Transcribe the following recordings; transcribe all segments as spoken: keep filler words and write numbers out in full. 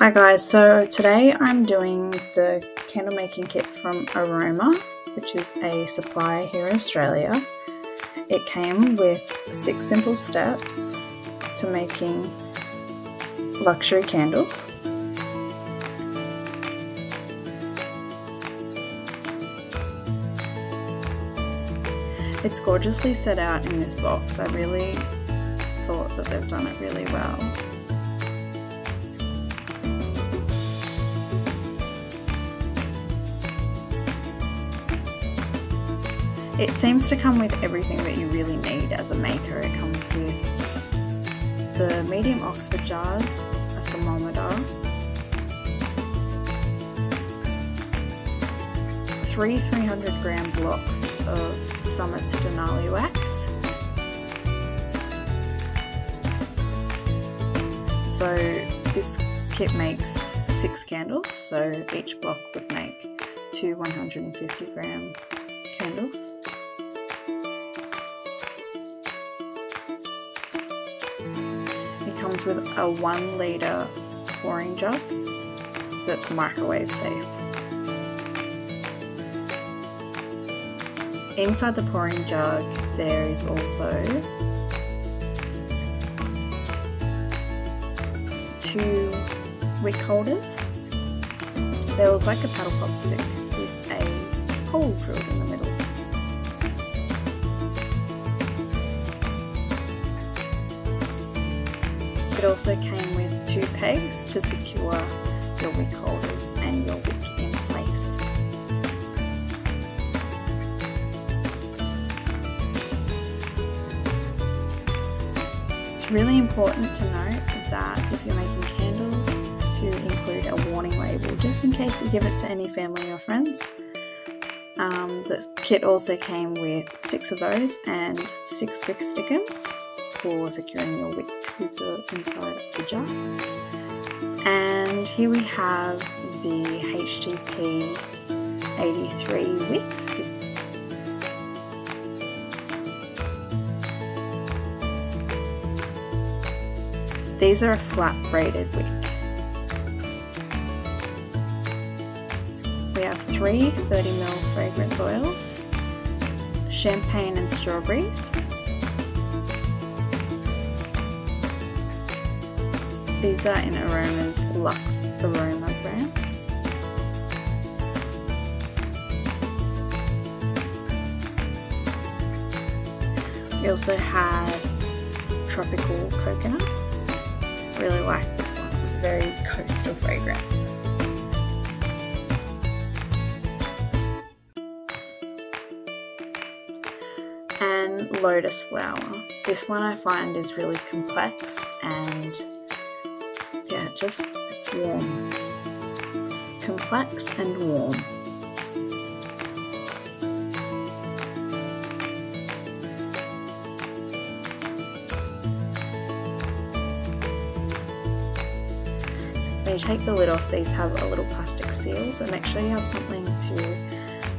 Hi guys, so today I'm doing the candle making kit from Eroma, which is a supplier here in Australia. It came with six simple steps to making luxury candles. It's gorgeously set out in this box. I really thought that they've done it really well. It seems to come with everything that you really need as a maker. It comes with the medium Oxford jars, a thermometer, three 300 gram blocks of Summit's Denali wax. So this kit makes six candles, so each block would make two one hundred fifty gram candles. Comes with a one litre pouring jug that's microwave safe. Inside the pouring jug there is also two wick holders. They look like a paddle popstick with a hole drilled in the middle. It also came with two pegs to secure your wick holders and your wick in place. It's really important to note that if you're making candles to include a warning label just in case you give it to any family or friends. Um, this kit also came with six of those and six wick stickers for securing your wick to the inside of the jar. And here we have the H T P eighty-three wicks. These are a flat braided wick. We have three thirty mil fragrance oils, champagne and strawberries. These are in Aroma's Luxe Aroma brand. We also had tropical coconut. I really like this one. It was a very coastal fragrance. And lotus flower. This one I find is really complex and yeah, just, it's warm. Complex and warm. When you take the lid off, these have a little plastic seal, so make sure you have something to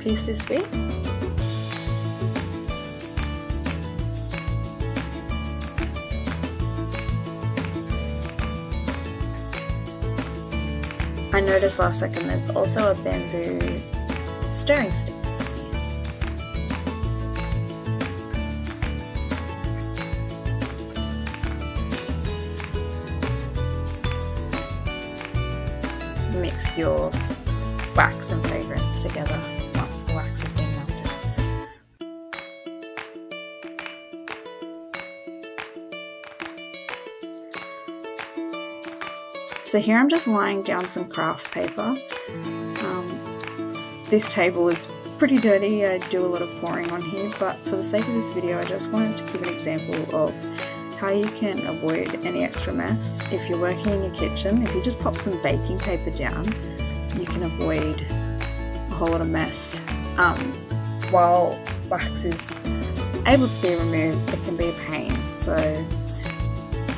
piece this with. I noticed last second there's also a bamboo stirring stick. Mix your wax and fragrance together once the wax has been melted. So here I'm just lying down some craft paper. Um, this table is pretty dirty, I do a lot of pouring on here, but for the sake of this video I just wanted to give an example of how you can avoid any extra mess. If you're working in your kitchen, if you just pop some baking paper down, you can avoid a whole lot of mess. Um, while wax is able to be removed, it can be a pain, so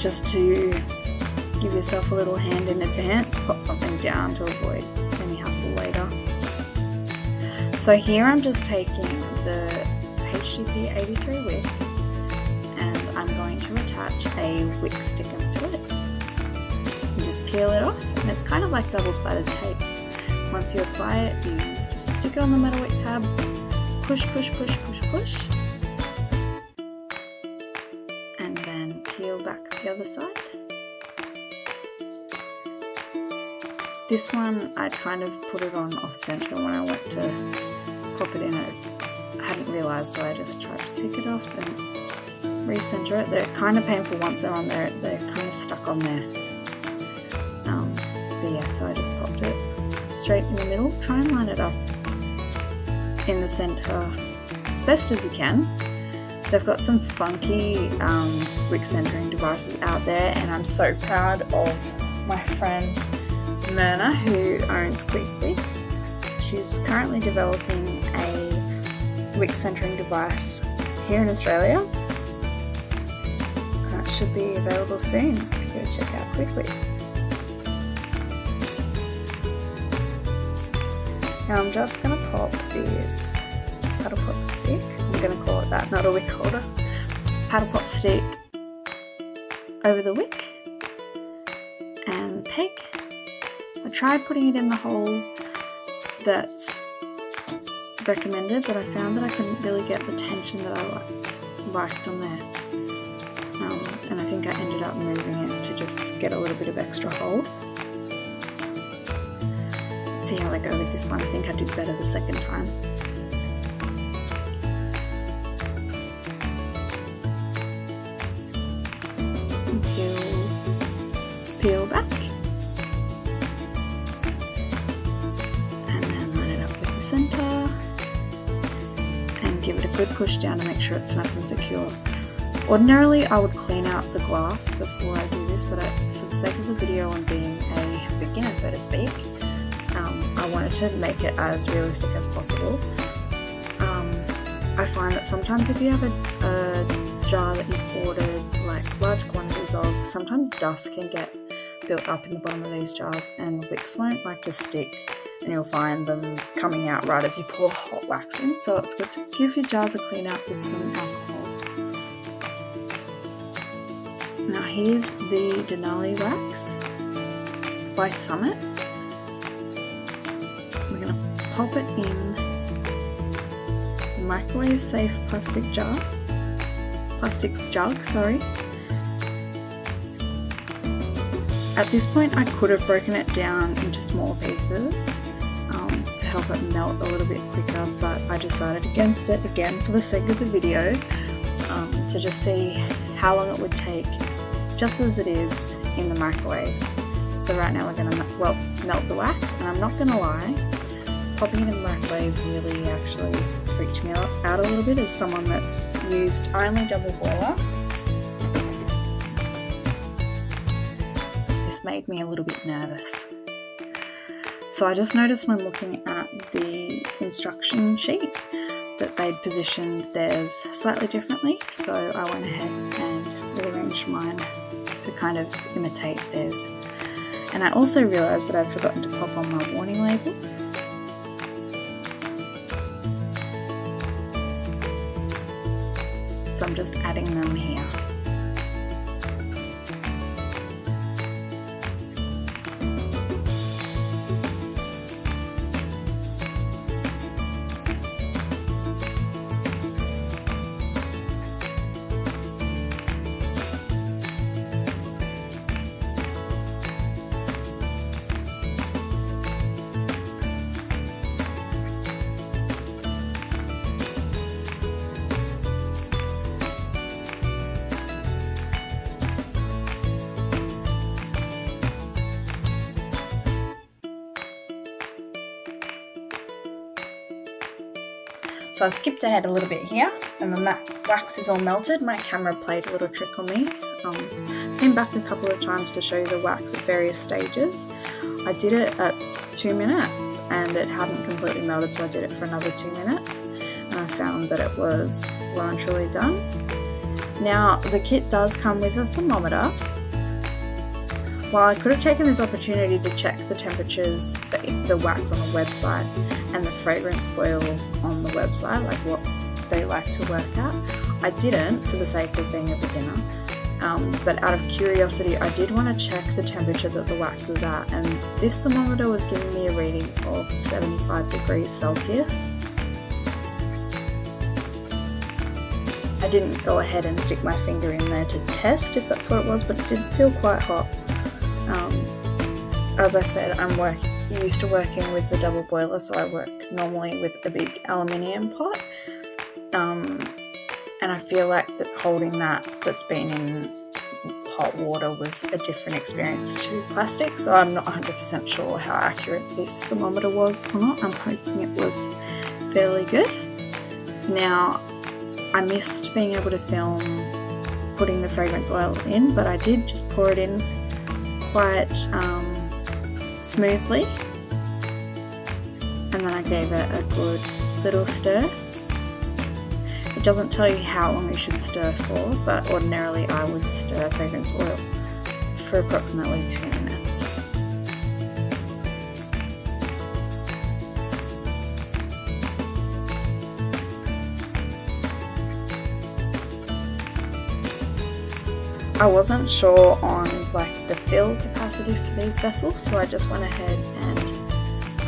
just to give yourself a little hand in advance, pop something down to avoid any hassle later. So here I'm just taking the H T P eighty-three wick and I'm going to attach a wick sticker to it. You just peel it off And it's kind of like double-sided tape. Once you apply it, you just stick it on the metalwork tab, push, push, push, push, push, and then peel back the other side. This one, I'd kind of put it on off-center when I went to pop it in. I hadn't realised, so I just tried to pick it off and re-center it. They're kind of painful once they're on there, they're kind of stuck on there. Um, but yeah, so I just popped it straight in the middle. Try and line it up in the center as best as you can. They've got some funky um, wick centering devices out there, and I'm so proud of my friend Myrna, who owns QuickWick. She's currently developing a wick centering device here in Australia. That should be available soon. Go check out QuickWick's. Now I'm just going to pop this paddle pop stick, I'm going to call it that, not a wick holder, paddle pop stick over the wick and peg. I tried putting it in the hole that's recommended, but I found that I couldn't really get the tension that I liked on there. Um, and I think I ended up moving it to just get a little bit of extra hold. See how I go with this one. I think I did better the second time. Peel, peel back. And then line it up with the center. And give it a good push down to make sure it's nice and secure. Ordinarily I would clean out the glass before I do this, but I, for the sake of the video and being a beginner, so to speak, Um, I wanted to make it as realistic as possible. Um, I find that sometimes if you have a, a jar that you've ordered like large quantities of, sometimes dust can get built up in the bottom of these jars and wicks won't like to stick, and you'll find them coming out right as you pour hot wax in, so it's good to give your jars a clean up with some alcohol. Now here's the Denali wax by Summit. We're going to pop it in a microwave safe plastic jar, plastic jug, sorry. At this point I could have broken it down into small pieces um, to help it melt a little bit quicker, but I decided against it again for the sake of the video, um, to just see how long it would take just as it is in the microwave. So right now we're going to well, melt the wax, and I'm not going to lie, popping it in the microwave really actually freaked me out a little bit as someone that's used only double boiler. This made me a little bit nervous. So I just noticed when looking at the instruction sheet that they'd positioned theirs slightly differently, so I went ahead and rearranged mine to kind of imitate theirs. And I also realised that I'd forgotten to pop on my warning labels. So I'm just adding them here. So I skipped ahead a little bit here, and the matte wax is all melted. My camera played a little trick on me. Um, came back a couple of times to show you the wax at various stages. I did it at two minutes, and it hadn't completely melted, so I did it for another two minutes, and I found that it was well and truly done. Now, the kit does come with a thermometer. While I could have taken this opportunity to check the temperatures for the wax on the website and the fragrance oils on the website, like what they like to work at, I didn't for the sake of being a beginner. um, but out of curiosity I did want to check the temperature that the wax was at, and this thermometer was giving me a reading of seventy-five degrees Celsius. I didn't go ahead and stick my finger in there to test if that's what it was, but it did feel quite hot. Um, as I said, I'm work used to working with the double boiler, so I work normally with a big aluminium pot. Um, and I feel like that holding that that's been in hot water was a different experience to plastic, so I'm not one hundred percent sure how accurate this thermometer was or not. I'm hoping it was fairly good. Now, I missed being able to film putting the fragrance oil in, but I did just pour it in quite um, smoothly, and then I gave it a good little stir. It doesn't tell you how long you should stir for, but ordinarily I would stir fragrance oil for approximately two minutes. I wasn't sure on like the fill capacity for these vessels, so I just went ahead and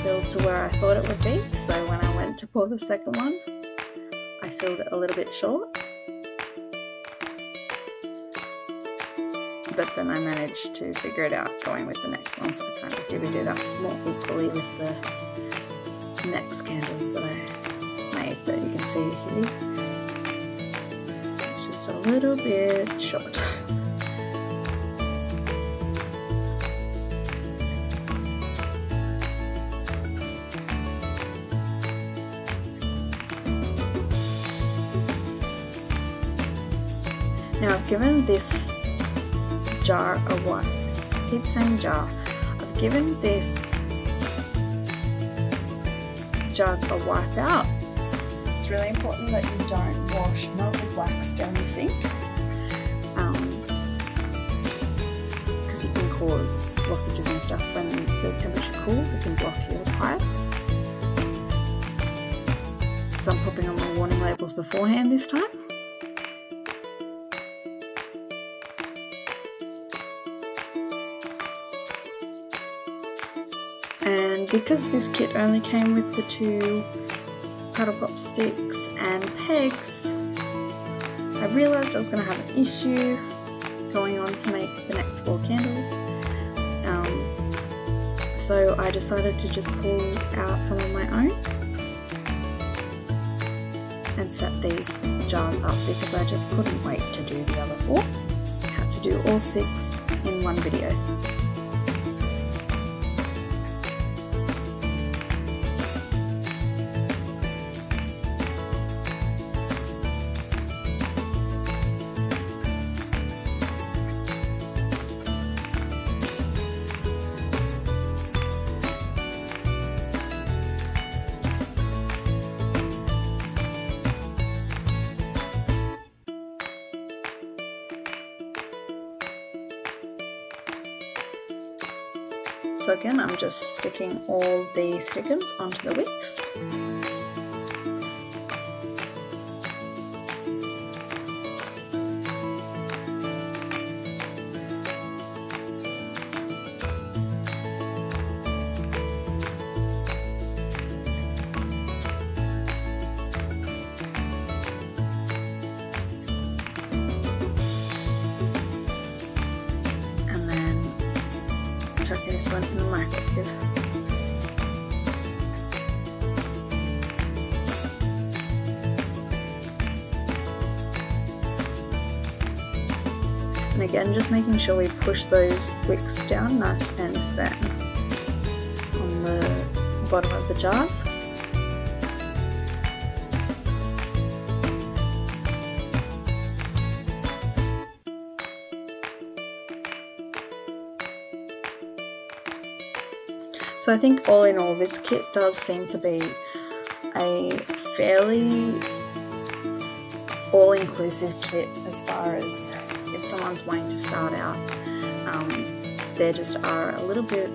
filled to where I thought it would be. So when I went to pour the second one, I filled it a little bit short, but then I managed to figure it out going with the next one, so I kind of divvied it up more equally with the next candles that I made that you can see here. It's just a little bit short. Now, I've given this jar a wax. I keep saying jar. I've given this jar a wipe out. It's really important that you don't wash melted wax down the sink, because um, you can cause blockages and stuff when the temperature cools. It can block your pipes. So I'm popping on my warning labels beforehand this time. And because this kit only came with the two paddle pop sticks and pegs, I realised I was going to have an issue going on to make the next four candles. Um, so I decided to just pull out some of my own and set these jars up, because I just couldn't wait to do the other four. I had to do all six in one video. So again, I'm just sticking all the stickums onto the wicks. Chucking this one in the microwave. And again, just making sure we push those wicks down nice and firm on the bottom of the jars. So I think all in all, this kit does seem to be a fairly all-inclusive kit as far as if someone's wanting to start out. Um, there just are a little bit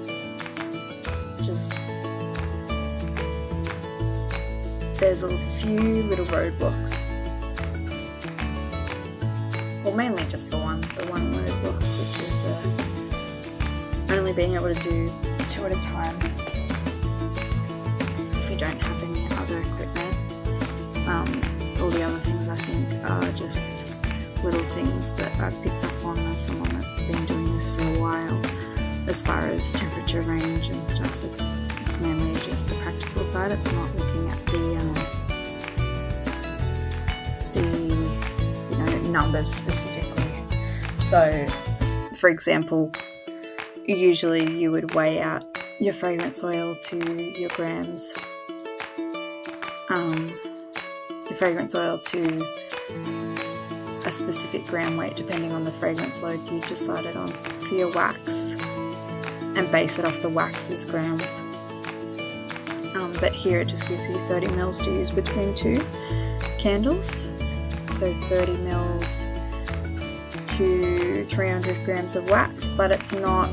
just there's a few little roadblocks. well, mainly just the one, the one load block, which is the only being able to do two at a time if you don't have any other equipment. Um, all the other things I think are just little things that I've picked up on as someone that's been doing this for a while. As far as temperature range and stuff, it's, it's mainly just the practical side. It's not looking at the um, numbers specifically. So for example, usually you would weigh out your fragrance oil to your grams, um, your fragrance oil to a specific gram weight depending on the fragrance load you decided on for your wax, and base it off the wax's grams. Um, but here it just gives you thirty mils to use between two candles. So thirty mils to three hundred grams of wax, but it's not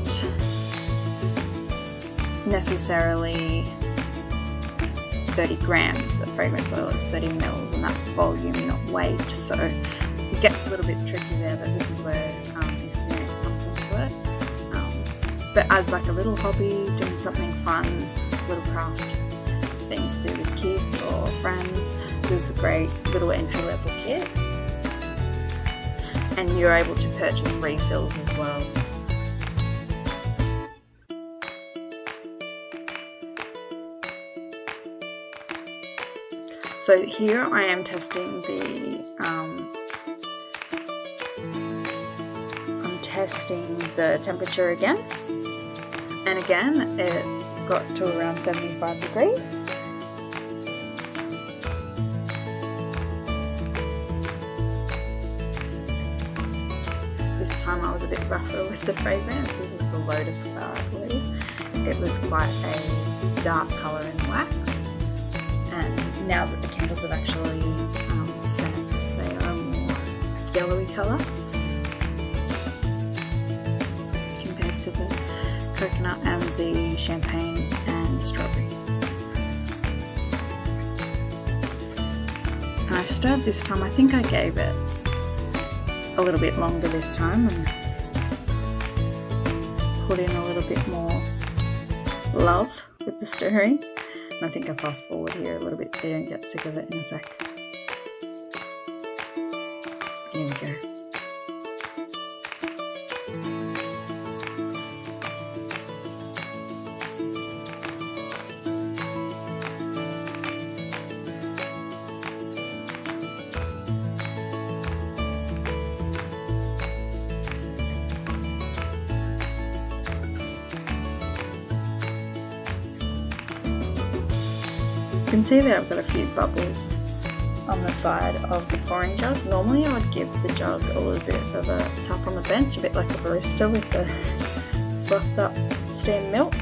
necessarily thirty grams of fragrance oil, it's thirty mils, and that's volume, not weight, so it gets a little bit tricky there, but this is where um, experience comes into it. Um, but as like a little hobby, doing something fun, little craft thing to do with kids or friends, is a great little entry-level kit, and you're able to purchase refills as well. So here I am testing the um, I'm testing the temperature again, and again it got to around seventy-five degrees. I was a bit rougher with the fragrance. This is the Lotus Flower, I believe. It was quite a dark colour in wax, and now that the candles have actually um, set, they are a more yellowy colour compared to the coconut and the champagne and strawberry. And I stirred this time. I think I gave it a little bit longer this time and put in a little bit more love with the stirring, and I think I fast forward here a little bit so you don't get sick of it in a sec. Here we go. You can see there I've got a few bubbles on the side of the pouring jug. Normally I would give the jug a little bit of a tap on the bench, a bit like a barista with the frothed up steamed milk,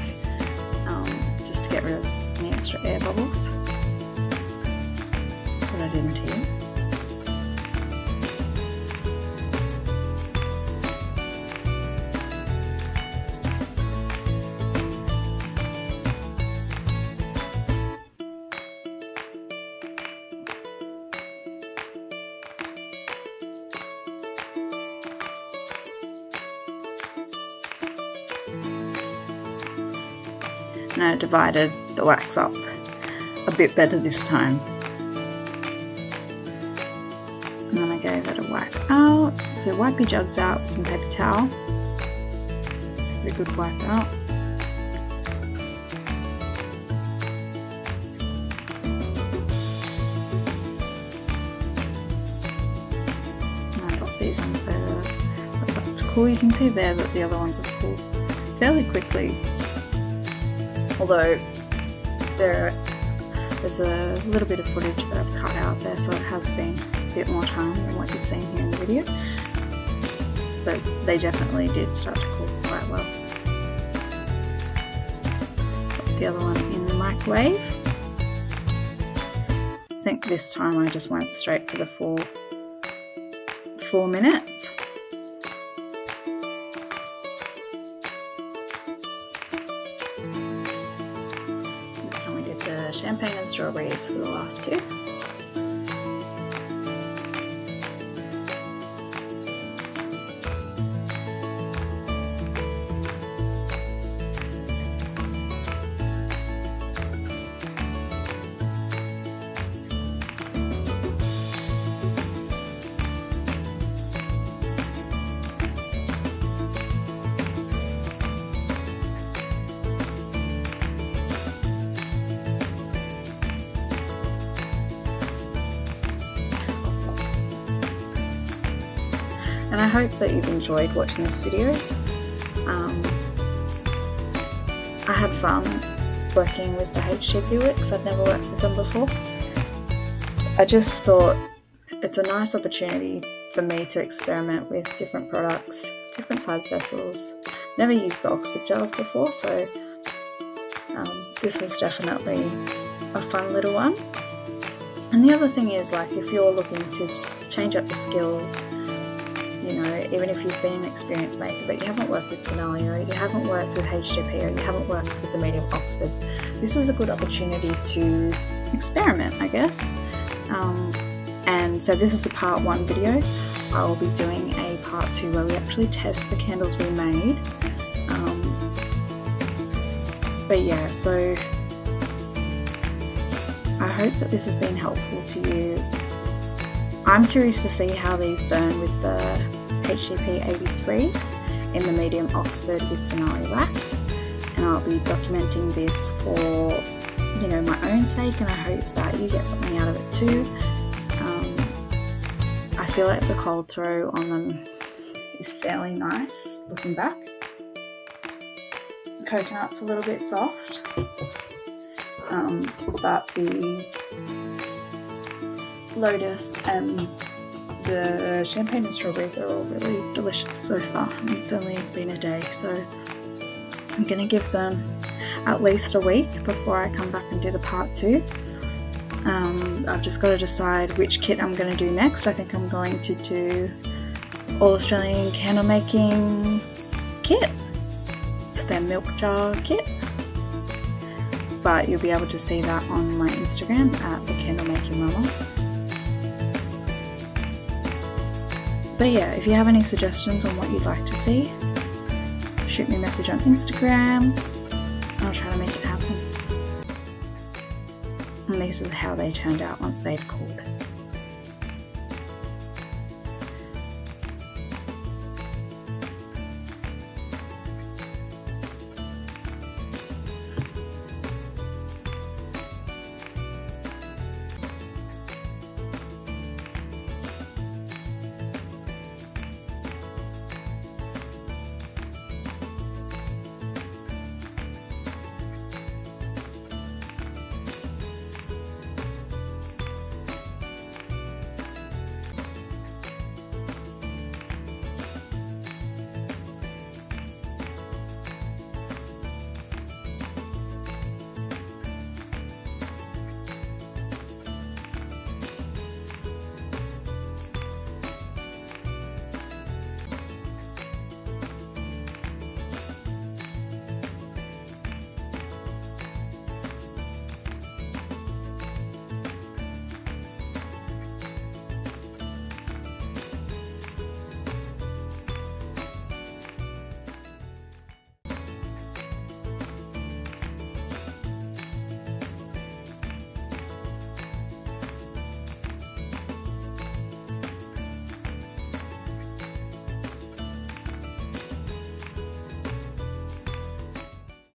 um, just to get rid of the extra air bubbles. But I didn't here. And I divided the wax up a bit better this time. And then I gave it a wipe out. So wipe your jugs out with some paper towel. A good wipe out. And I got these ones there. That's cool. You can see there that the other ones have cooled fairly quickly. Although there, there's a little bit of footage that I've cut out there, so it has been a bit more time than what you've seen here in the video. But they definitely did start to cool quite well. Put the other one in the microwave. I think this time I just went straight for the four, four minutes. Champagne and strawberries for the last two. hope that you've enjoyed watching this video. Um, I had fun working with the H T P wicks. I've never worked with them before. I just thought it's a nice opportunity for me to experiment with different products, different size vessels. Never used the Oxford gels before, so um, this was definitely a fun little one. And the other thing is, like, if you're looking to change up the skills, you know, even if you've been an experienced maker but you haven't worked with Denali, or you haven't worked with H T P, or you haven't worked with the medium Oxford, this is a good opportunity to experiment, I guess. Um, and so this is a part one video. I'll be doing a part two where we actually test the candles we made. Um, but yeah, so I hope that this has been helpful to you. I'm curious to see how these burn with the H T P eighty-three in the medium Oxford with Denali wax, and I'll be documenting this for, you know, my own sake, and I hope that you get something out of it too. Um, I feel like the cold throw on them is fairly nice, looking back. The coconut's a little bit soft, um, but the Lotus and the champagne and strawberries are all really delicious so far. It's only been a day, so I'm going to give them at least a week before I come back and do the part two. Um, I've just got to decide which kit I'm going to do next. I think I'm going to do All Australian Candle Making kit. It's their milk jar kit. But you'll be able to see that on my Instagram at The Candle Making Mama. But yeah, if you have any suggestions on what you'd like to see, shoot me a message on Instagram, and I'll try to make it happen. And this is how they turned out once they'd cooled.